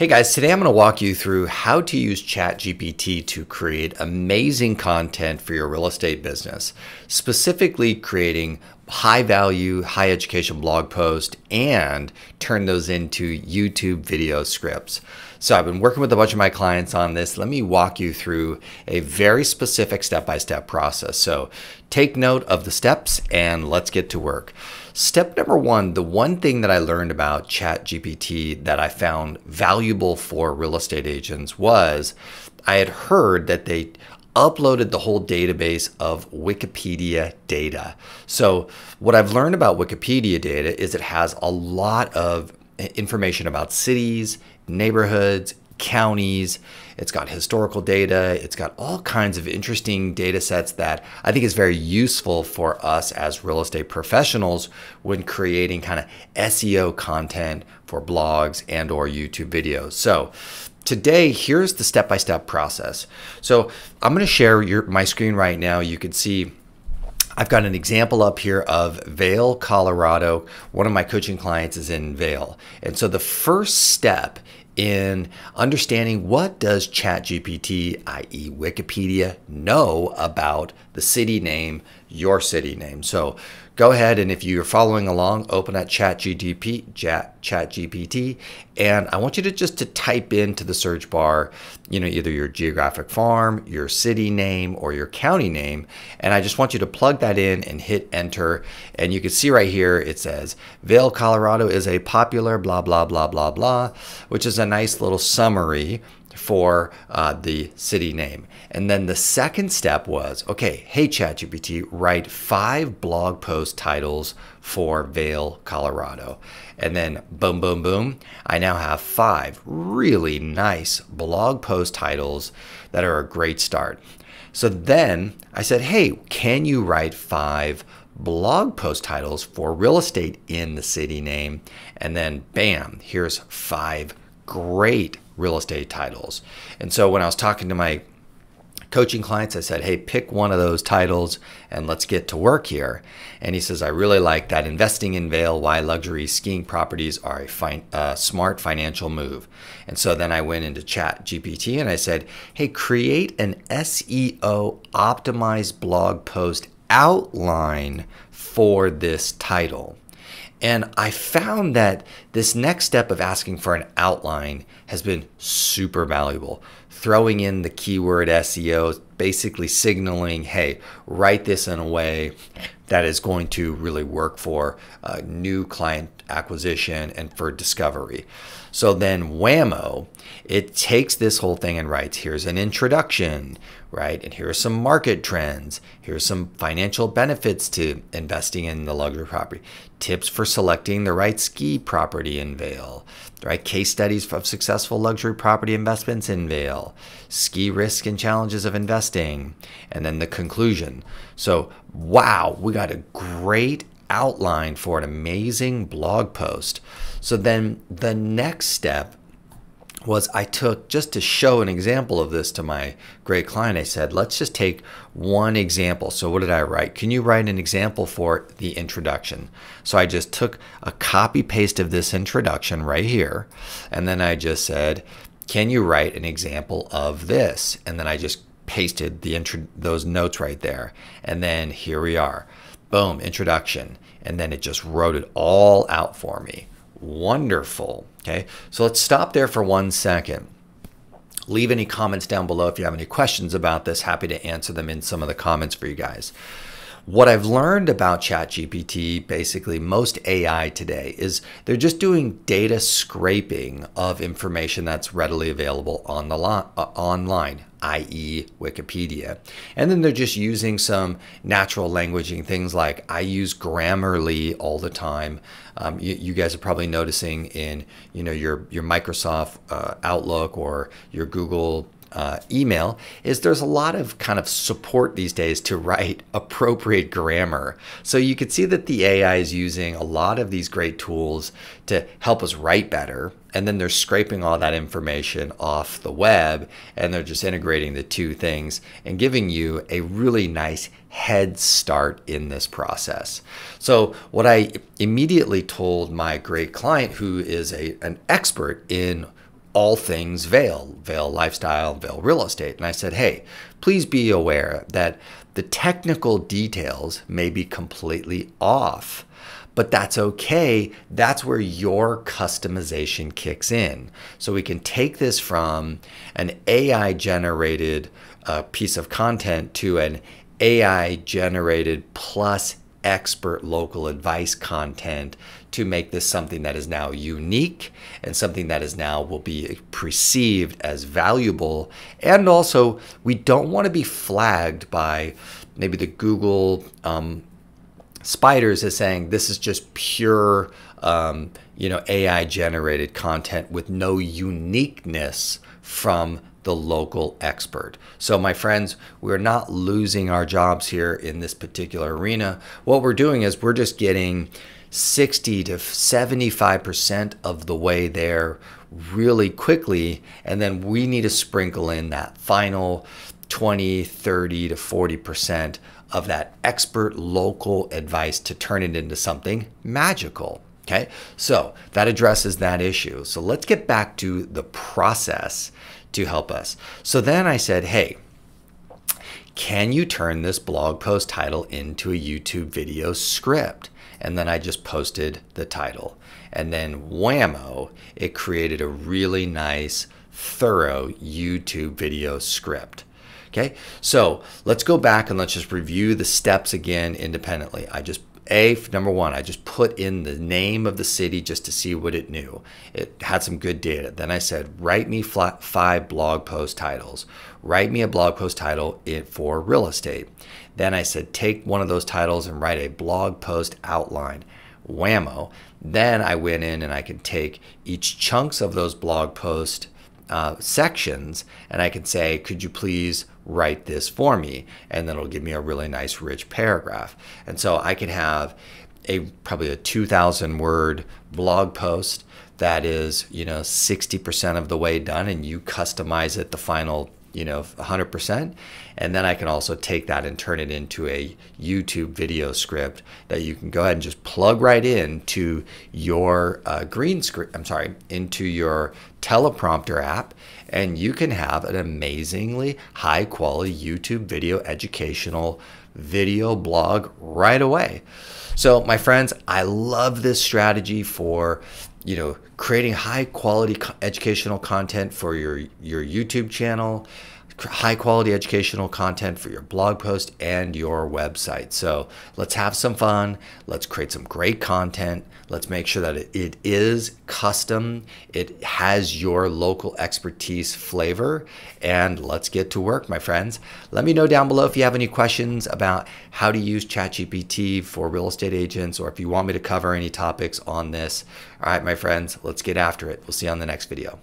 Hey guys, today I'm going to walk you through how to use ChatGPT to create amazing content for your real estate business, specifically creating high value, high education blog posts and turn those into YouTube video scripts. So I've been working with a bunch of my clients on this. Let me walk you through a very specific step-by-step process. So take note of the steps and let's get to work. Step number one, the one thing that I learned about ChatGPT that I found valuable for real estate agents was I had heard that they uploaded the whole database of Wikipedia data. So what I've learned about Wikipedia data is it has a lot of information about cities, neighborhoods, counties. It's got historical data. It's got all kinds of interesting data sets that I think is very useful for us as real estate professionals when creating kind of SEO content for blogs and or YouTube videos. So today, here's the step-by-step process. So I'm going to share my screen right now. You can see I've got an example up here of Vail, Colorado. One of my coaching clients is in Vail. And so the first step in understanding what does ChatGPT, i.e. Wikipedia, know about the city name, your city name. So go ahead and if you're following along, open up ChatGPT, and I want you to just type into the search bar, either your geographic farm, your city name, or your county name, and I just want you to plug that in and hit enter, and you can see right here it says Vail, Colorado is a popular blah blah blah blah blah, which is a nice little summary for the city name. And then the second step was, okay, hey ChatGPT, write 5 blog post titles for Vail, Colorado. And then boom, boom, boom, I now have 5 really nice blog post titles that are a great start. So then I said, hey, can you write 5 blog post titles for real estate in the city name? And then bam, here's 5 great real estate titles. And so when I was talking to my coaching clients, I said, hey, pick one of those titles and let's get to work here. And he says, I really like that. Investing in Vail, why luxury skiing properties are a smart financial move. And so then I went into ChatGPT and I said, hey, create an SEO optimized blog post outline for this title. And I found that this next step of asking for an outline has been super valuable. Throwing in the keyword SEO, basically signaling, hey, write this in a way that is going to really work for new client acquisition and for discovery. So then whammo, it takes this whole thing and writes, here's an introduction, right? And here's some market trends. Here's some financial benefits to investing in the luxury property. Tips for selecting the right ski property in Vail, right? Case studies of successful luxury property investments in Vail, ski risk and challenges of investing, and then the conclusion. So wow, we got a great outline for an amazing blog post. So then the next step was I took, just to show an example of this to my great client, I said, let's just take one example. So what did I write? Can you write an example for the introduction? So I just took a copy paste of this introduction right here, and then I just said, can you write an example of this? And then I just pasted the those notes right there. And then here we are. Boom, introduction. And then it just wrote it all out for me. Wonderful. Okay, so let's stop there for 1 second. Leave any comments down below if you have any questions about this. Happy to answer them in some of the comments for you guys. What I've learned about ChatGPT, basically most AI today, is they're just doing data scraping of information that's readily available on the online, i.e. Wikipedia. And then they're just using some natural languaging, things like I use Grammarly all the time. You guys are probably noticing in your Microsoft Outlook or your Google email is there's a lot of kind of support these days to write appropriate grammar. So you can see that the AI is using a lot of these great tools to help us write better. And then they're scraping all that information off the web and they're just integrating the two things and giving you a really nice head start in this process. So what I immediately told my great client, who is an expert in all things Vail, Vail lifestyle, Vail real estate. And I said, hey, please be aware that the technical details may be completely off, but that's okay. That's where your customization kicks in. So we can take this from an AI generated piece of content to an AI generated plus expert local advice content to make this something that is now unique and something that is now will be perceived as valuable. And also, we don't want to be flagged by maybe the Google spiders as saying this is just pure AI generated content with no uniqueness from the local expert. So my friends, we're not losing our jobs here in this particular arena. What we're doing is we're just getting 60 to 75% of the way there really quickly, and then we need to sprinkle in that final 20, 30 to 40% of that expert local advice to turn it into something magical. Okay, so that addresses that issue. So let's get back to the process to help us. So then I said, hey, can you turn this blog post title into a YouTube video script? And then I just posted the title, and then whammo, it created a really nice, thorough YouTube video script. Okay, so let's go back and let's just review the steps again independently. I just number one, I just put in the name of the city just to see what it knew. It had some good data. Then I said, write me 5 blog post titles. Write me a blog post title for real estate. Then I said, take one of those titles and write a blog post outline. Whammo. Then I went in and I could take each chunks of those blog post sections, and I can say, could you please write this for me? And then it'll give me a really nice rich paragraph. And so I could have a probably a 2,000-word blog post that is 60% of the way done, and you customize it the final 100%. And then I can also take that and turn it into a YouTube video script that you can go ahead and just plug right into your into your teleprompter app, and you can have an amazingly high quality YouTube video educational video blog right away. So my friends, I love this strategy for creating high quality educational content for your YouTube channel, high quality educational content for your blog post and your website. So let's have some fun. Let's create some great content. Let's make sure that it is custom. It has your local expertise flavor, and let's get to work, my friends. Let me know down below if you have any questions about how to use ChatGPT for real estate agents, or if you want me to cover any topics on this. All right, my friends, let's get after it. We'll see you on the next video.